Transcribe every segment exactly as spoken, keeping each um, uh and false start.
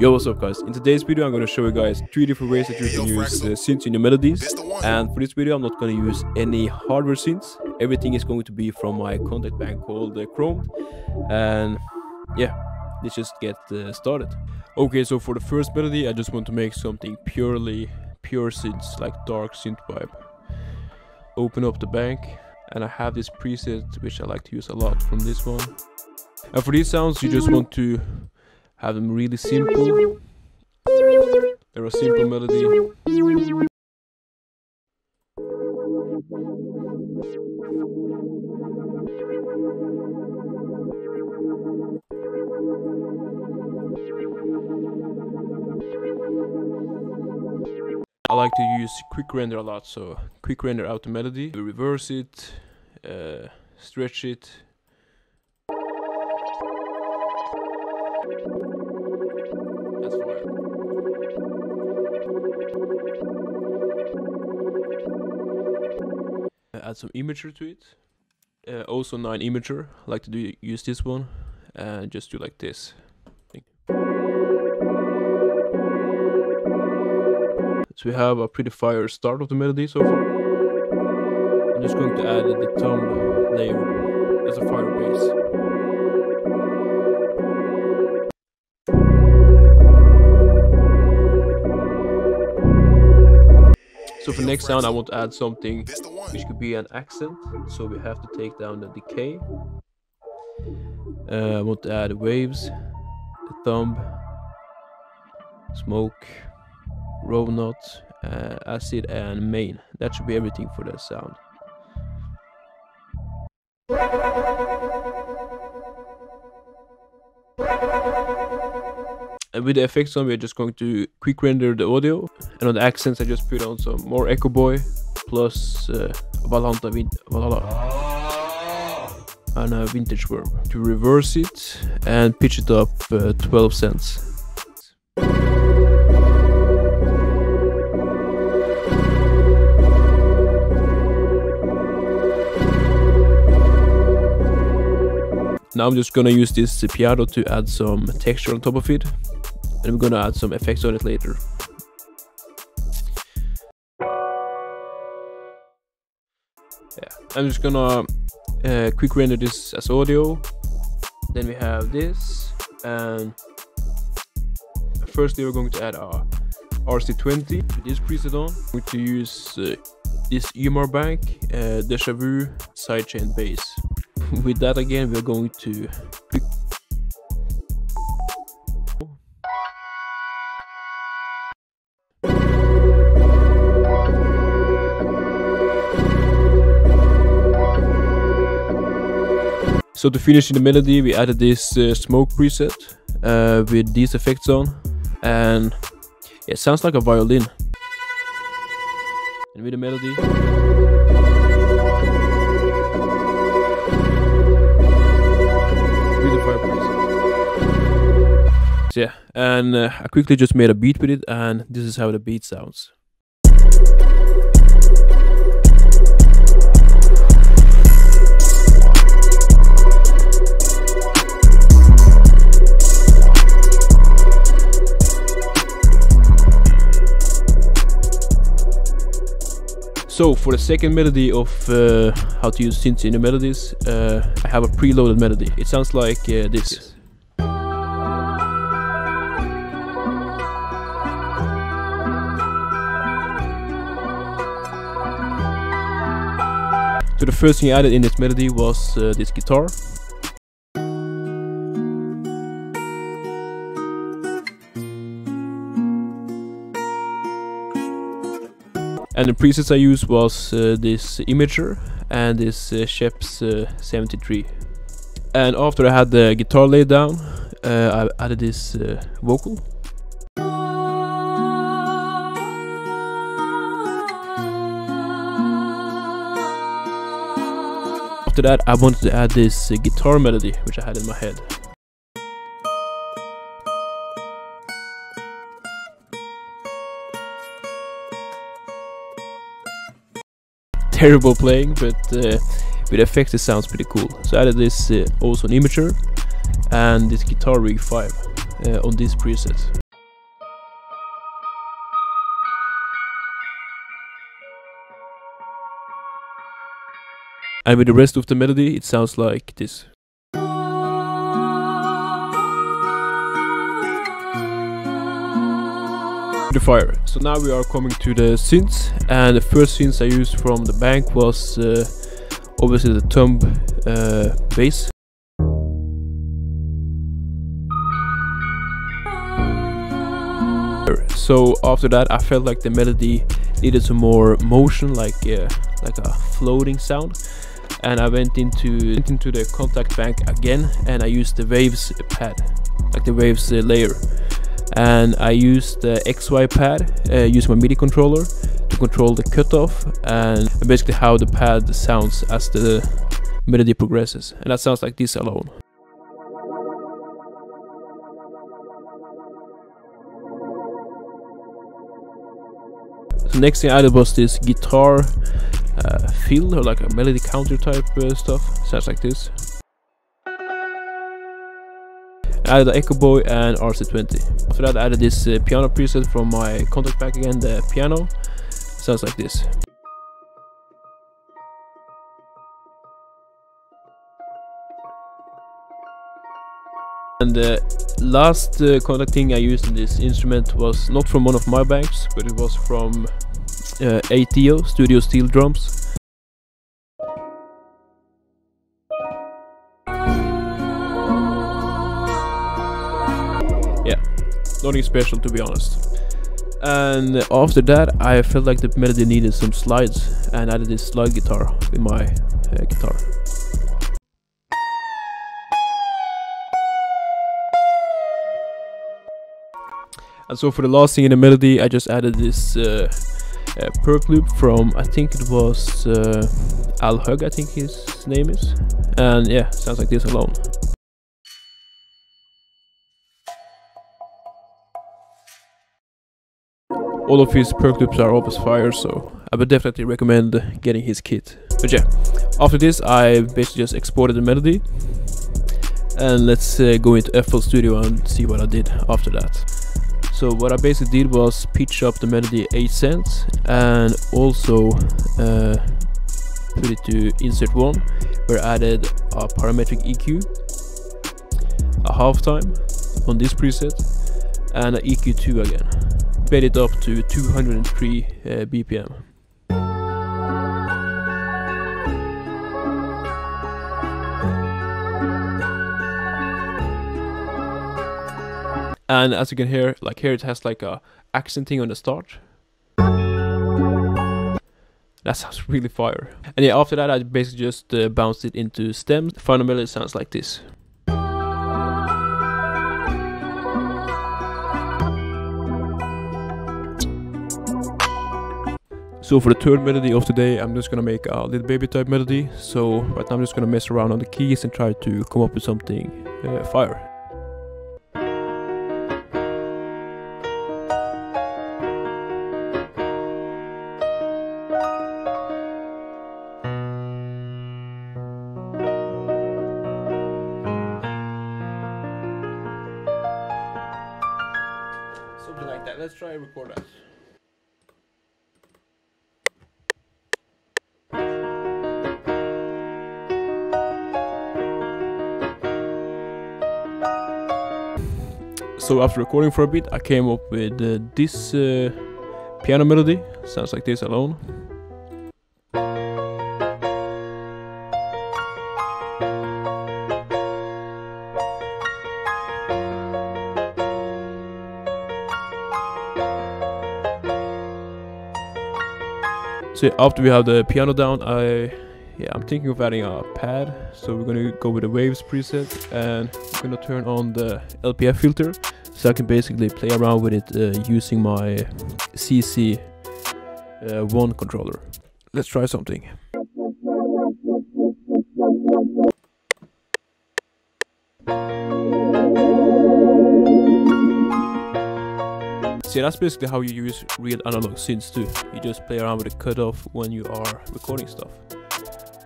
Yo, what's up guys? In today's video I'm going to show you guys three different ways that you can use the synths in your melodies, and for this video I'm not going to use any hardware synths. Everything is going to be from my Kontakt bank called uh, Chromed, and yeah, let's just get uh, started. Okay, so for the first melody I just want to make something purely pure synths, like dark synth vibe. Open up the bank, and I have this preset which I like to use a lot from this one. And for these sounds you just want to have them really simple. They're a simple melody. I like to use quick render a lot, so quick render out the melody, we reverse it, uh, stretch it. Add some Imager to it, uh, also nine Imager. I like to do use this one and just do like this. So we have a pretty fire start of the melody so far. I'm just going to add the thumb layer as a fire bass. So for next sound I want to add something which could be an accent, so we have to take down the decay. Uh, I want to add waves, a thumb, smoke, row knot, uh, acid and main. That should be everything for that sound. And with the effects on, we're just going to quick render the audio, and on the accents I just put on some more Echo Boy plus uh, Valhalla, Valhalla and a vintage worm to reverse it and pitch it up uh, twelve cents. Now I'm just gonna use this Cipiardo to add some texture on top of it, and I'm gonna add some effects on it later. Yeah, I'm just gonna uh, quick render this as audio. Then we have this, and firstly we're going to add our R C twenty with this preset on. We're going to use uh, this Umar bank, uh, Deja Vu sidechain bass. With that again, we're going to click. So to finish in the melody, we added this uh, smoke preset uh, with these effects on, and it sounds like a violin. And with the melody. Yeah, and uh, I quickly just made a beat with it, and this is how the beat sounds. So for the second melody of uh, how to use synths in the melodies, uh, I have a preloaded melody. It sounds like uh, this. Yes. So the first thing I added in this melody was uh, this guitar. And the presets I used was uh, this Imager and this uh, Sheps uh, seventy-three. And after I had the guitar laid down, uh, I added this uh, vocal. After that I wanted to add this uh, guitar melody which I had in my head. Terrible playing, but uh, with effects it sounds pretty cool. So I added this uh, also an Imager and this Guitar Rig five uh, on this preset. And with the rest of the melody, it sounds like this. The fire. So now we are coming to the synths, and the first synth I used from the bank was uh, obviously the thumb uh, bass. So after that, I felt like the melody needed some more motion, like uh, like a floating sound, and I went into went into the Kontakt bank again, and I used the waves pad, like the waves uh, layer, and I used the X Y pad, uh, used my MIDI controller to control the cutoff and basically how the pad sounds as the melody progresses, and that sounds like this alone. So next thing I did was this guitar uh, fill, or like a melody counter type uh, stuff, sounds like this. I added the Echo Boy and R C twenty. After that I added this uh, piano preset from my Kontakt pack again, the piano, sounds like this. And the last uh, Kontakt thing I used in this instrument was not from one of my banks, but it was from uh, A T O, Studio Steel Drums. Yeah, nothing special to be honest. And after that I felt like the melody needed some slides, and added this slide guitar with my uh, guitar. And so for the last thing in the melody, I just added this uh, uh, perp loop from, I think it was uh, Al Hug, I think his name is. And yeah, sounds like this alone. All of his perp loops are always fire, so I would definitely recommend getting his kit. But yeah, after this I basically just exported the melody. And let's uh, go into F L Studio and see what I did after that. So what I basically did was pitch up the melody eight cents, and also uh, put it to insert one, where I added a parametric E Q, a halftime on this preset, and an E Q two again. Bed it up to two hundred three uh, B P M. And as you can hear, like here it has like a accenting on the start. That sounds really fire. And yeah, after that I basically just uh, bounced it into stems. The final melody sounds like this. So for the third melody of today, I'm just gonna make a little baby type melody. So right now I'm just gonna mess around on the keys and try to come up with something uh, fire. Let's try and record that. So after recording for a bit, I came up with uh, this uh, piano melody. Sounds like this alone. So after we have the piano down, I, yeah, I'm thinking of adding a pad. So we're gonna go with the waves preset, and I'm gonna turn on the L P F filter, so I can basically play around with it uh, using my C C one uh, controller. Let's try something. See, that's basically how you use real analog synths too. You just play around with the cutoff when you are recording stuff.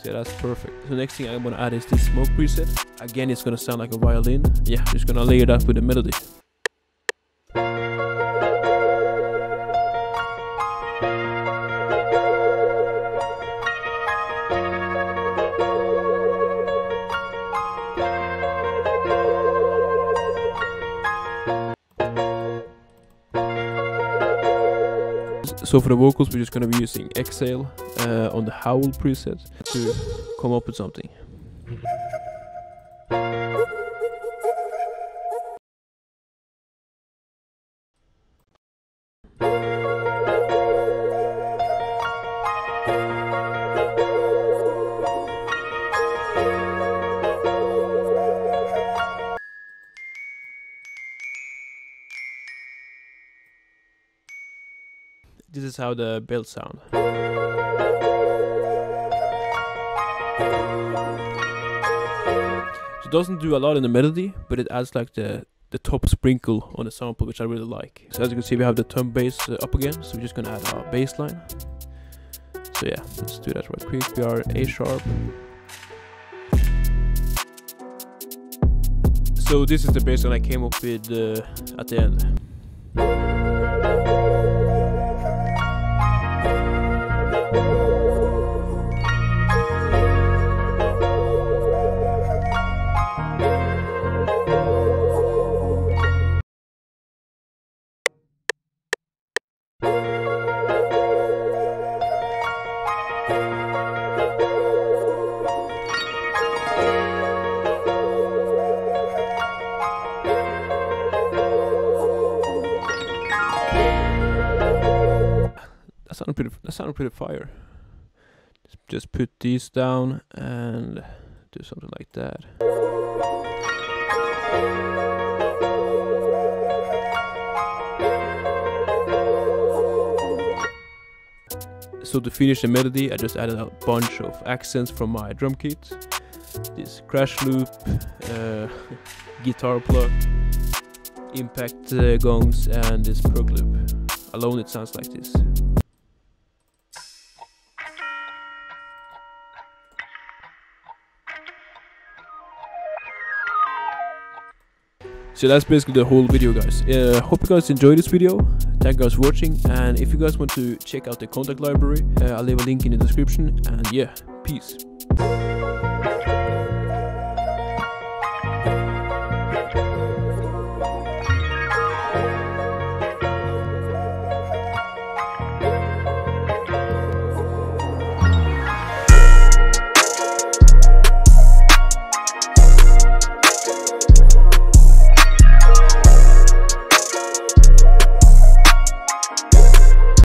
See, that's perfect. The next thing I'm gonna add is this smoke preset. Again, it's gonna sound like a violin. Yeah, I'm just gonna layer that with the melody. So for the vocals, we're just going to be using Exhale uh, on the Howl preset to come up with something. This is how the bells sound. So it doesn't do a lot in the melody, but it adds like the, the top sprinkle on the sample, which I really like. So as you can see, we have the thumb bass uh, up again, so we're just gonna add our bass line. So yeah, let's do that right quick. We are A sharp. So this is the bass line I came up with uh, at the end. Sound pretty, that sounded pretty fire. Just put these down and do something like that. So to finish the melody, I just added a bunch of accents from my drum kit. This crash loop, uh, guitar pluck, impact uh, gongs, and this perk loop. Alone it sounds like this. So that's basically the whole video, guys. Uh, hope you guys enjoyed this video. Thank you guys for watching, and if you guys want to check out the Kontakt library, uh, I'll leave a link in the description, and yeah, peace.